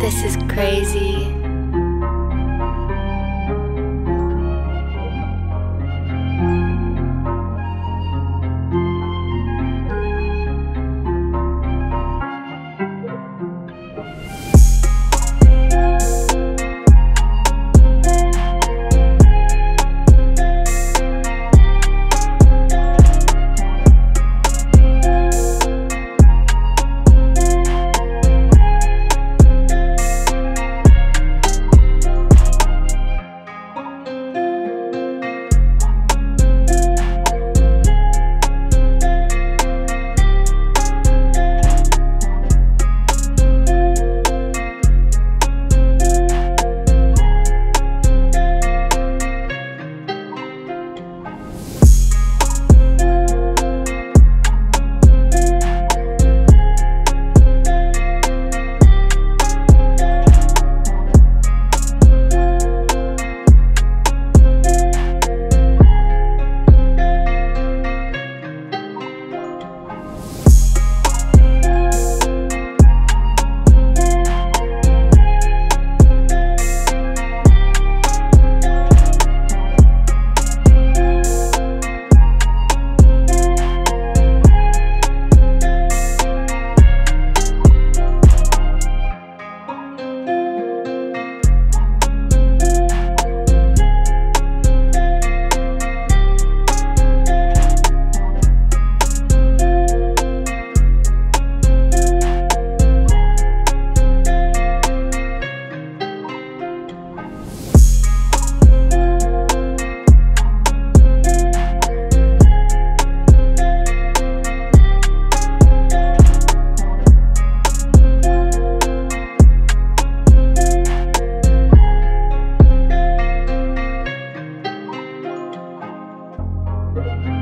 This is crazy. Thank you.